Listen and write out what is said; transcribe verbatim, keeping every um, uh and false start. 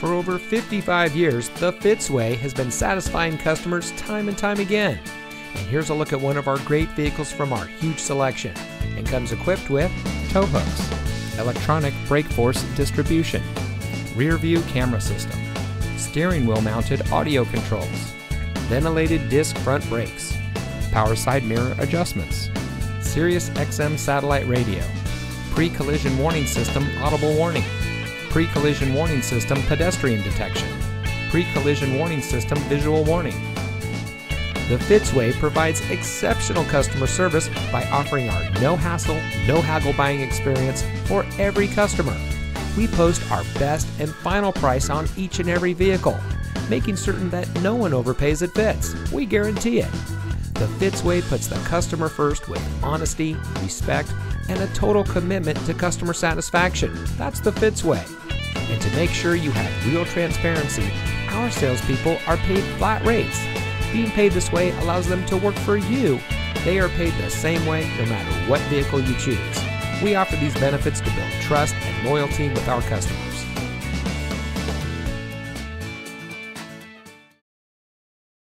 For over fifty-five years, the Fitz way has been satisfying customers time and time again. And here's a look at one of our great vehicles from our huge selection. It comes equipped with tow hooks, electronic brake force distribution, rear view camera system, steering wheel mounted audio controls, ventilated disc front brakes, power side mirror adjustments, Sirius X M satellite radio, pre-collision warning system audible warning, pre-collision warning system pedestrian detection, pre-collision warning system visual warning. The Fitz way provides exceptional customer service by offering our no-hassle, no-haggle buying experience for every customer. We post our best and final price on each and every vehicle, making certain that no one overpays at Fitz. We guarantee it. The Fitz way puts the customer first with honesty, respect, and a total commitment to customer satisfaction. That's the Fitz way. And to make sure you have real transparency, our salespeople are paid flat rates. Being paid this way allows them to work for you. They are paid the same way no matter what vehicle you choose. We offer these benefits to build trust and loyalty with our customers.